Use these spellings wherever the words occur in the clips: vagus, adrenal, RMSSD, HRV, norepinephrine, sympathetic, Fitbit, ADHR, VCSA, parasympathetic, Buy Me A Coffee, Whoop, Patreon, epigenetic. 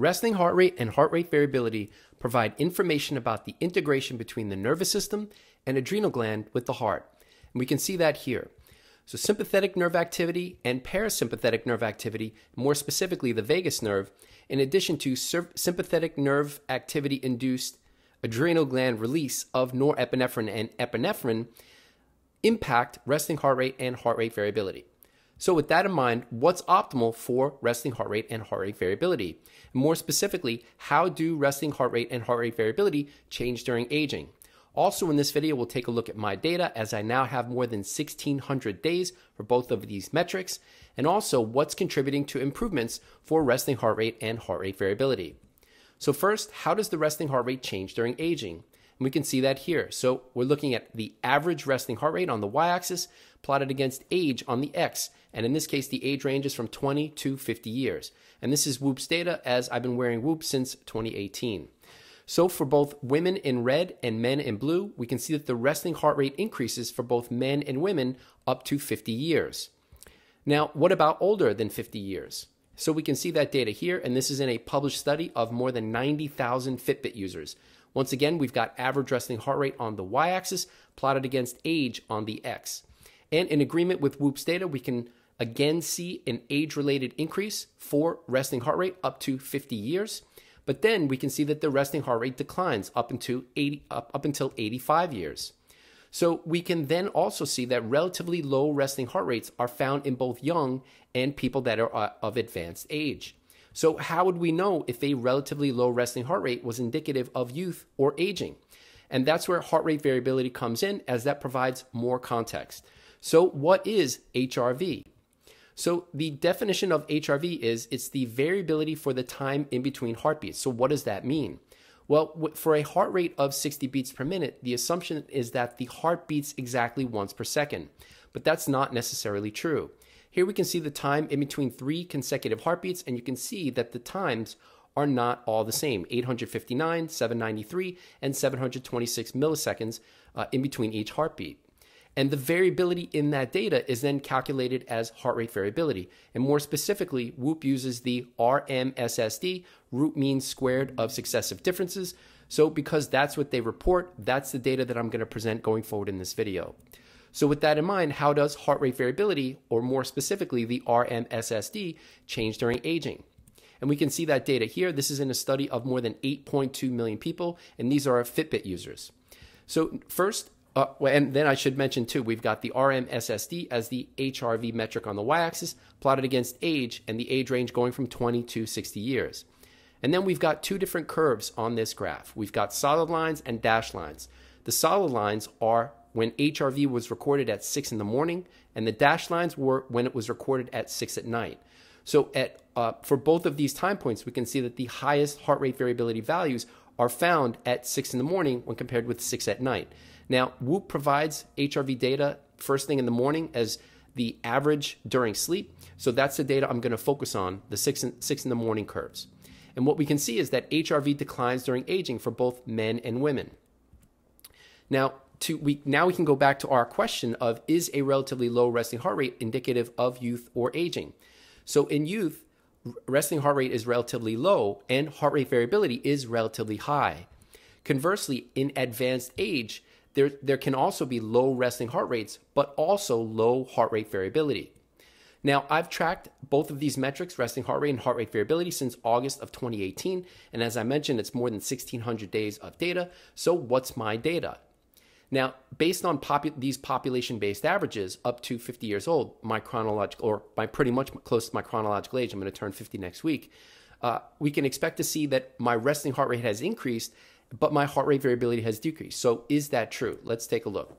Resting heart rate and heart rate variability provide information about the integration between the nervous system and adrenal gland with the heart. And we can see that here. So sympathetic nerve activity and parasympathetic nerve activity, more specifically the vagus nerve, in addition to sympathetic nerve activity induced adrenal gland release of norepinephrine and epinephrine, impact resting heart rate and heart rate variability. So with that in mind, what's optimal for resting heart rate and heart rate variability? More specifically, how do resting heart rate and heart rate variability change during aging? Also in this video, we'll take a look at my data, as I now have more than 1,600 days for both of these metrics, and also what's contributing to improvements for resting heart rate and heart rate variability. So first, how does the resting heart rate change during aging? And we can see that here. So we're looking at the average resting heart rate on the y-axis plotted against age on the x. And in this case, the age range is from 20 to 50 years. And this is Whoop's data, as I've been wearing Whoop since 2018. So for both women in red and men in blue, we can see that the resting heart rate increases for both men and women up to 50 years. Now, what about older than 50 years? So we can see that data here, and this is in a published study of more than 90,000 Fitbit users. Once again, we've got average resting heart rate on the y-axis plotted against age on the x. And in agreement with Whoop's data, we can again see an age-related increase for resting heart rate up to 50 years. But then we can see that the resting heart rate declines up until 85 years. So we can then also see that relatively low resting heart rates are found in both young and people that are of advanced age. So how would we know if a relatively low resting heart rate was indicative of youth or aging? And that's where heart rate variability comes in, as that provides more context. So what is HRV? So the definition of HRV is it's the variability for the time in between heartbeats. So what does that mean? Well, for a heart rate of 60 beats per minute, the assumption is that the heart beats exactly once per second, but that's not necessarily true. Here we can see the time in between three consecutive heartbeats, and you can see that the times are not all the same, 859, 793, and 726 milliseconds in between each heartbeat. And the variability in that data is then calculated as heart rate variability. And more specifically, Whoop uses the RMSSD, root mean squared of successive differences. So because that's what they report, that's the data that I'm going to present going forward in this video. So with that in mind, how does heart rate variability, or more specifically the RMSSD, change during aging? And we can see that data here. This is in a study of more than 8.2 million people, and these are Fitbit users. So first, and then I should mention too, we've got the RMSSD as the HRV metric on the y-axis, plotted against age, and the age range going from 20 to 60 years. And then we've got two different curves on this graph. We've got solid lines and dashed lines. The solid lines are when HRV was recorded at 6 in the morning, and the dashed lines were when it was recorded at 6 at night. So for both of these time points, we can see that the highest heart rate variability values are found at 6 in the morning when compared with 6 at night. Now, Whoop provides HRV data first thing in the morning as the average during sleep, so that's the data I'm going to focus on, the 6 in the morning curves. And what we can see is that HRV declines during aging for both men and women. Now, we can go back to our question of, is a relatively low resting heart rate indicative of youth or aging? So in youth, resting heart rate is relatively low and heart rate variability is relatively high. Conversely, in advanced age, there can also be low resting heart rates, but also low heart rate variability. Now, I've tracked both of these metrics, resting heart rate and heart rate variability, since August of 2018. And as I mentioned, it's more than 1,600 days of data. So what's my data? Now, based on these population-based averages up to 50 years old, my pretty much close to my chronological age, I'm going to turn 50 next week, we can expect to see that my resting heart rate has increased, but my heart rate variability has decreased. So is that true? Let's take a look.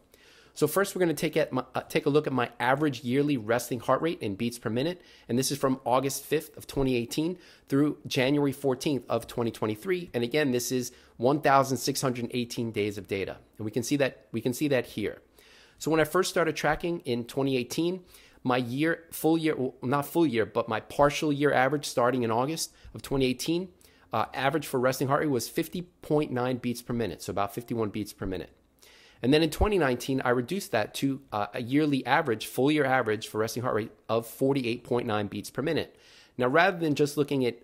So first, we're going to take a look at my average yearly resting heart rate in beats per minute, and this is from August 5th of 2018 through January 14th of 2023. And again, this is 1,618 days of data, and we can see that here. So when I first started tracking in 2018, my partial year average starting in August of 2018, average for resting heart rate was 50.9 beats per minute, so about 51 beats per minute. And then in 2019, I reduced that to a yearly average, full year average for resting heart rate of 48.9 beats per minute. Now, rather than just looking at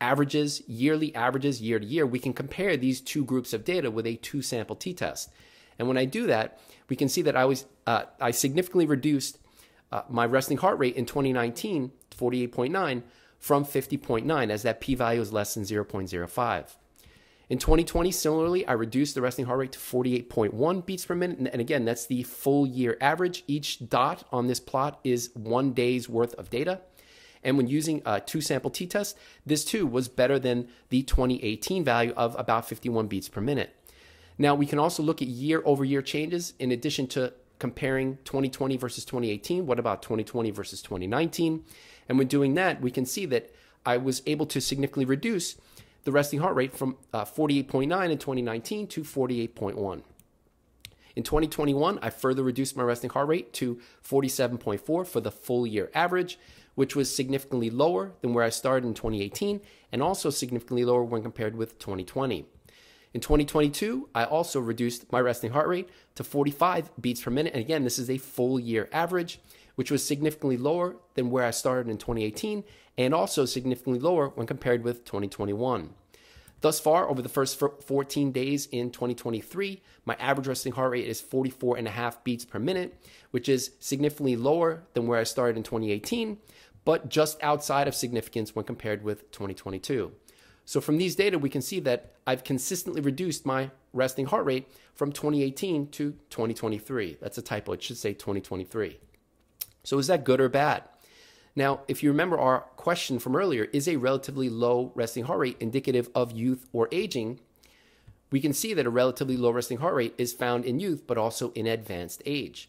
averages, yearly averages, year to year, we can compare these two groups of data with a two-sample t-test. And when I do that, we can see that I significantly reduced my resting heart rate in 2019, 48.9, from 50.9, as that p-value is less than 0.05. In 2020, similarly, I reduced the resting heart rate to 48.1 beats per minute. And again, that's the full year average. Each dot on this plot is 1 day's worth of data. And when using a two-sample t-test, this too was better than the 2018 value of about 51 beats per minute. Now, we can also look at year-over-year changes in addition to comparing 2020 versus 2018. What about 2020 versus 2019? And when doing that, we can see that I was able to significantly reduce the resting heart rate from 48.9 in 2019 to 48.1. In 2021, I further reduced my resting heart rate to 47.4 for the full year average, which was significantly lower than where I started in 2018 and also significantly lower when compared with 2020. In 2022, I also reduced my resting heart rate to 45 beats per minute. And again, this is a full year average, which was significantly lower than where I started in 2018 and also significantly lower when compared with 2021. Thus far, over the first 14 days in 2023, my average resting heart rate is 44.5 beats per minute, which is significantly lower than where I started in 2018, but just outside of significance when compared with 2022. So from these data, we can see that I've consistently reduced my resting heart rate from 2018 to 2023. That's a typo. It should say 2023. So is that good or bad? Now, if you remember our question from earlier, is a relatively low resting heart rate indicative of youth or aging? We can see that a relatively low resting heart rate is found in youth, but also in advanced age.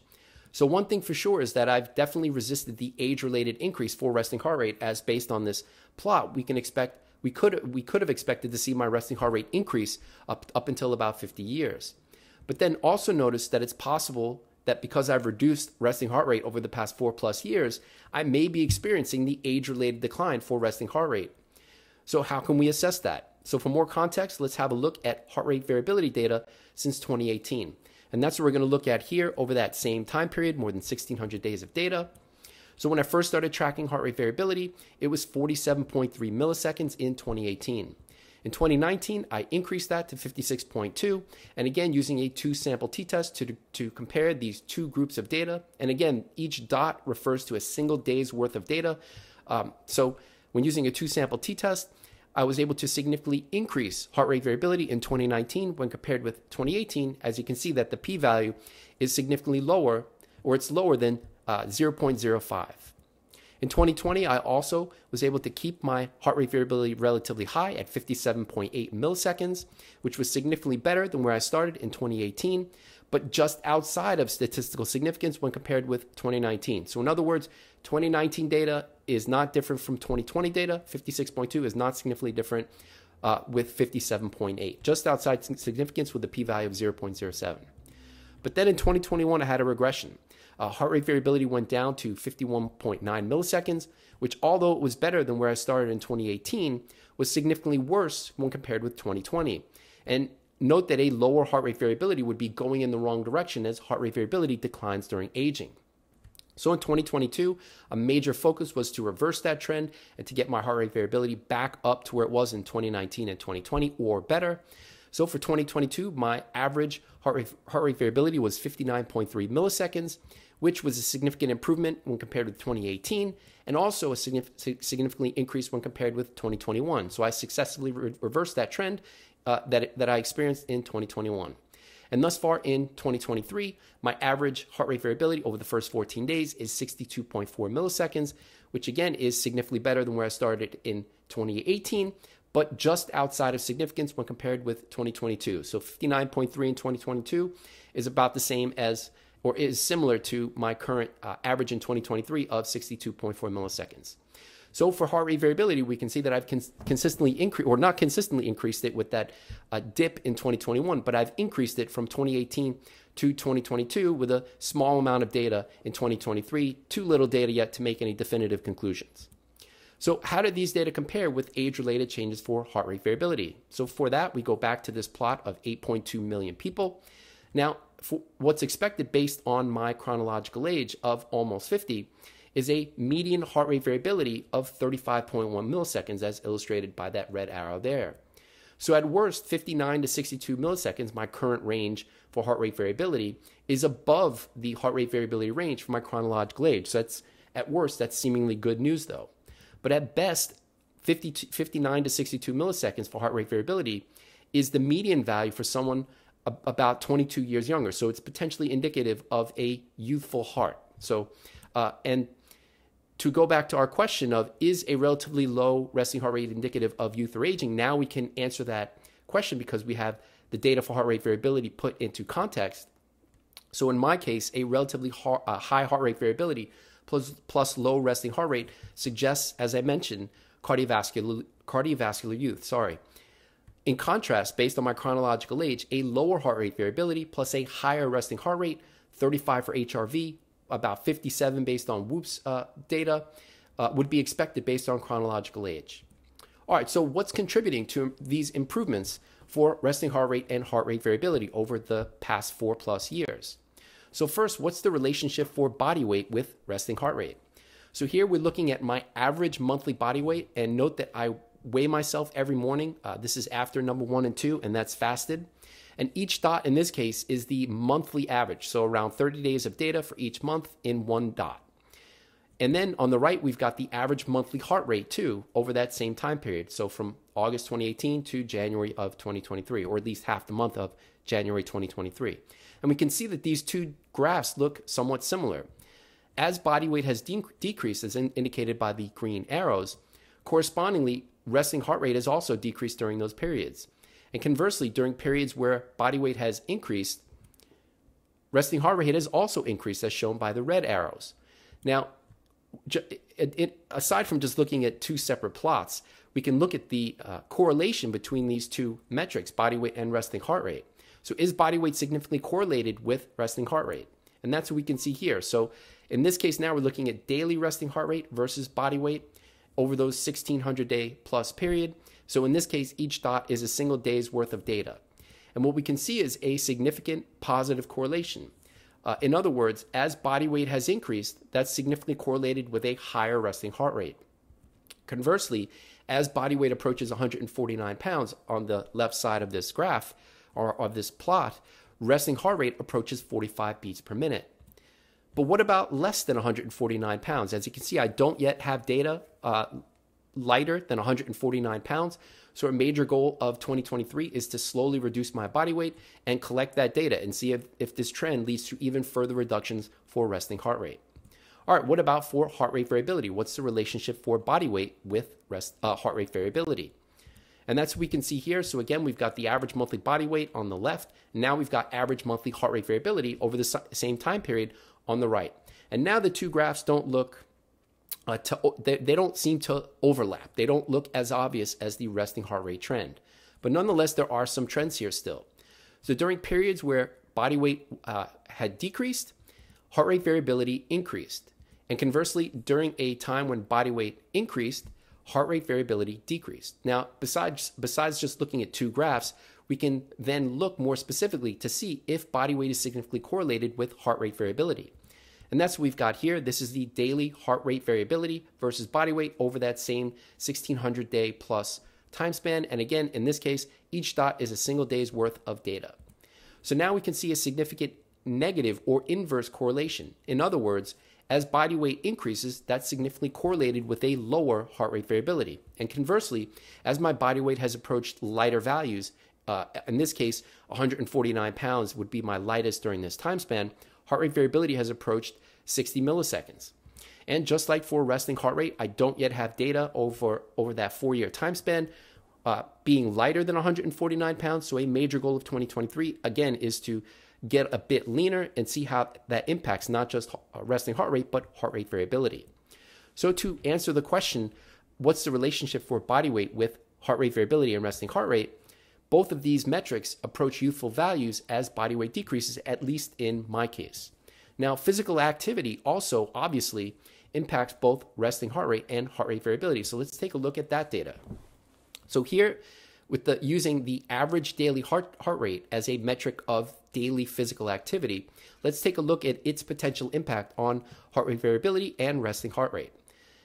So one thing for sure is that I've definitely resisted the age-related increase for resting heart rate, as based on this plot, we could have expected to see my resting heart rate increase up until about 50 years. But then also notice that it's possible that because I've reduced resting heart rate over the past 4+ years, I may be experiencing the age-related decline for resting heart rate. So how can we assess that? So for more context, let's have a look at heart rate variability data since 2018. And that's what we're going to look at here over that same time period, more than 1,600 days of data. So when I first started tracking heart rate variability, it was 47.3 milliseconds in 2018. In 2019, I increased that to 56.2, and again, using a two-sample t-test to compare these two groups of data. And again, each dot refers to a single day's worth of data. So when using a two-sample t-test, I was able to significantly increase heart rate variability in 2019 when compared with 2018. As you can see that the p-value is significantly lower, or it's lower than 0.05. In 2020, I also was able to keep my heart rate variability relatively high at 57.8 milliseconds, which was significantly better than where I started in 2018, but just outside of statistical significance when compared with 2019. So in other words, 2019 data is not different from 2020 data. 56.2 is not significantly different with 57.8, just outside significance with a p-value of 0.07. But then in 2021, I had a regression. Heart rate variability went down to 51.9 milliseconds, which, although it was better than where I started in 2018, was significantly worse when compared with 2020. And note that a lower heart rate variability would be going in the wrong direction, as heart rate variability declines during aging. So in 2022, a major focus was to reverse that trend and to get my heart rate variability back up to where it was in 2019 and 2020 or better. So for 2022, my average heart rate variability was 59.3 milliseconds, which was a significant improvement when compared with 2018, and also a significantly increase when compared with 2021. So I successfully reversed that trend that I experienced in 2021. And thus far in 2023, my average heart rate variability over the first 14 days is 62.4 milliseconds, which again is significantly better than where I started in 2018, but just outside of significance when compared with 2022. So 59.3 in 2022 is about the same as, or is similar to, my current average in 2023 of 62.4 milliseconds. So for heart rate variability, we can see that I've consistently increased, or not consistently increased it with that dip in 2021, but I've increased it from 2018 to 2022 with a small amount of data in 2023, too little data yet to make any definitive conclusions. So how did these data compare with age-related changes for heart rate variability? So for that, we go back to this plot of 8.2 million people. Now, for what's expected based on my chronological age of almost 50 is a median heart rate variability of 35.1 milliseconds, as illustrated by that red arrow there. So at worst, 59 to 62 milliseconds, my current range for heart rate variability, is above the heart rate variability range for my chronological age. So that's, at worst, that's seemingly good news though. But at best, 59 to 62 milliseconds for heart rate variability is the median value for someone about 22 years younger. So it's potentially indicative of a youthful heart. So, and to go back to our question of, is a relatively low resting heart rate indicative of youth or aging? Now we can answer that question because we have the data for heart rate variability put into context. So in my case, a relatively high heart rate variability plus low resting heart rate suggests, as I mentioned, cardiovascular youth, sorry. In contrast, based on my chronological age, a lower heart rate variability plus a higher resting heart rate, 35 for HRV, about 57 based on Whoop's data, would be expected based on chronological age. All right, so what's contributing to these improvements for resting heart rate and heart rate variability over the past 4+ years? So first, what's the relationship for body weight with resting heart rate? So here we're looking at my average monthly body weight, and note that I weigh myself every morning. This is after number 1 and 2, and that's fasted. And each dot in this case is the monthly average, so around 30 days of data for each month in one dot. And then on the right, we've got the average monthly heart rate too over that same time period. So from August 2018 to January of 2023, or at least half the month of January 2023. And we can see that these two graphs look somewhat similar. As body weight has decreased, as indicated by the green arrows, correspondingly, resting heart rate has also decreased during those periods. And conversely, during periods where body weight has increased, resting heart rate has also increased, as shown by the red arrows. Now, aside from just looking at two separate plots, we can look at the correlation between these two metrics, body weight and resting heart rate. So is body weight significantly correlated with resting heart rate? And that's what we can see here. So in this case now, we're looking at daily resting heart rate versus body weight over those 1,600-day-plus period. So in this case, each dot is a single day's worth of data. And what we can see is a significant positive correlation. In other words, as body weight has increased, that's significantly correlated with a higher resting heart rate. Conversely, as body weight approaches 149 pounds on the left side of this graph, or of this plot, resting heart rate approaches 45 beats per minute. But what about less than 149 pounds? As you can see, I don't yet have data lighter than 149 pounds. So a major goal of 2023 is to slowly reduce my body weight and collect that data and see if this trend leads to even further reductions for resting heart rate. All right, what about for heart rate variability? What's the relationship for body weight with heart rate variability? And that's what we can see here. So again, we've got the average monthly body weight on the left. Now we've got average monthly heart rate variability over the same time period on the right. And now the two graphs don't look they don't seem to overlap. They don't look as obvious as the resting heart rate trend. But nonetheless, there are some trends here still. So during periods where body weight had decreased, heart rate variability increased. And conversely, during a time when body weight increased, heart rate variability decreased. Now, besides just looking at two graphs, we can then look more specifically to see if body weight is significantly correlated with heart rate variability. And that's what we've got here. This is the daily heart rate variability versus body weight over that same 1,600-day-plus time span. And again, in this case, each dot is a single day's worth of data. So now we can see a significant negative or inverse correlation. In other words, as body weight increases, that's significantly correlated with a lower heart rate variability. And conversely, as my body weight has approached lighter values, in this case, 149 pounds would be my lightest during this time span, heart rate variability has approached 60 milliseconds. And just like for resting heart rate, I don't yet have data over that 4-year time span being lighter than 149 pounds. So a major goal of 2023, again, is to get a bit leaner and see how that impacts not just resting heart rate, but heart rate variability. So to answer the question, what's the relationship for body weight with heart rate variability and resting heart rate? Both of these metrics approach youthful values as body weight decreases, at least in my case. Now, physical activity also obviously impacts both resting heart rate and heart rate variability. So let's take a look at that data. So here with the using the average daily heart rate as a metric of daily physical activity, let's take a look at its potential impact on heart rate variability and resting heart rate.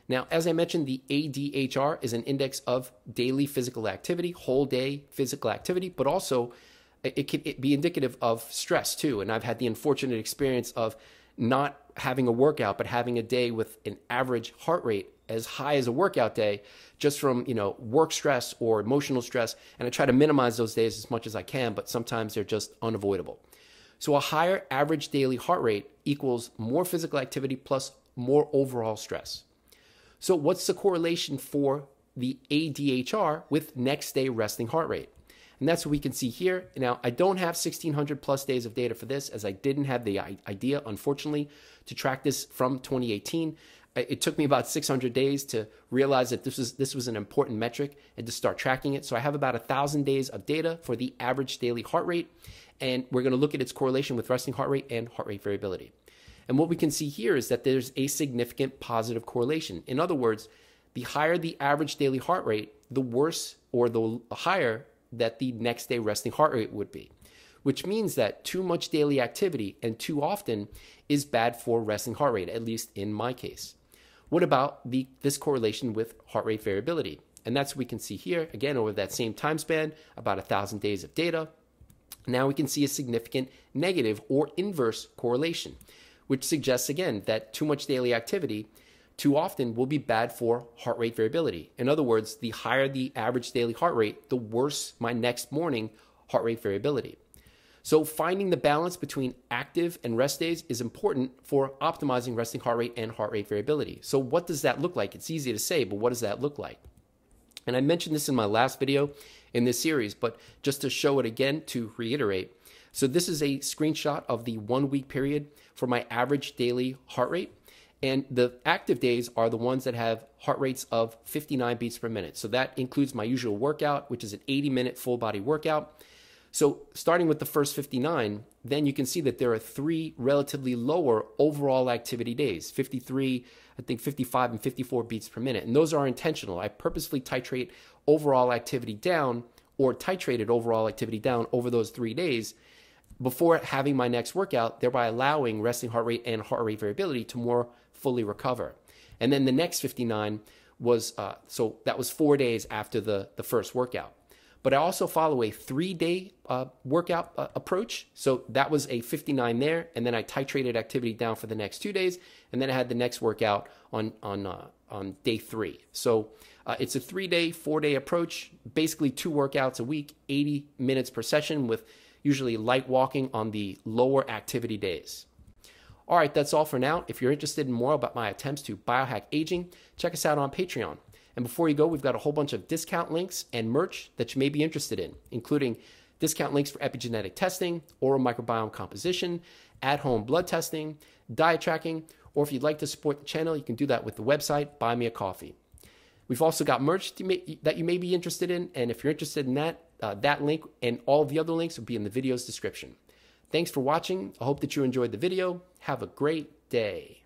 Now, as I mentioned, the ADHR is an index of daily physical activity, whole day physical activity, but also it can be indicative of stress too. And I've had the unfortunate experience of not having a workout, but having a day with an average heart rate as high as a workout day just from, you know, work stress or emotional stress. And I try to minimize those days as much as I can, but sometimes they're just unavoidable. So a higher average daily heart rate equals more physical activity plus more overall stress. So what's the correlation for the ADHR with next day resting heart rate? And that's what we can see here. Now, I don't have 1,600 plus days of data for this, as I didn't have the idea, unfortunately, to track this from 2018. It took me about 600 days to realize that this was an important metric and to start tracking it. So I have about 1,000 days of data for the average daily heart rate, and we're going to look at its correlation with resting heart rate and heart rate variability. And what we can see here is that there's a significant positive correlation. In other words, the higher the average daily heart rate, the worse or the higher that the next day resting heart rate would be, which means that too much daily activity and too often is bad for resting heart rate, at least in my case. What about this correlation with heart rate variability? And that's what we can see here, again, over that same time span, about 1,000 days of data. Now we can see a significant negative or inverse correlation, which suggests, again, that too much daily activity too often will be bad for heart rate variability. In other words, the higher the average daily heart rate, the worse my next morning heart rate variability. So finding the balance between active and rest days is important for optimizing resting heart rate and heart rate variability. So what does that look like? It's easy to say, but what does that look like? And I mentioned this in my last video in this series, but just to show it again, to reiterate. So this is a screenshot of the 1 week period for my average daily heart rate. And the active days are the ones that have heart rates of 59 beats per minute. So that includes my usual workout, which is an 80-minute full body workout. So starting with the first 59, then you can see that there are three relatively lower overall activity days, 53, I think 55 and 54 beats per minute. And those are intentional. I purposefully titrate overall activity down, or titrated overall activity down over those 3 days before having my next workout, thereby allowing resting heart rate and heart rate variability to more fully recover. And then the next 59 was, so that was 4 days after the first workout. But I also follow a 3 day workout approach. So that was a 59 there, and then I titrated activity down for the next 2 days, and then I had the next workout on day three. So it's a 3 day, 4 day approach, basically two workouts a week, 80 minutes per session with usually light walking on the lower activity days. All right, that's all for now. If you're interested in more about my attempts to biohack aging, check us out on Patreon. And before you go, we've got a whole bunch of discount links and merch that you may be interested in, including discount links for epigenetic testing, oral microbiome composition, at-home blood testing, diet tracking, or if you'd like to support the channel, you can do that with the website, Buy Me a Coffee. We've also got merch that you may be interested in, and if you're interested in that, that link and all the other links will be in the video's description. Thanks for watching. I hope that you enjoyed the video. Have a great day.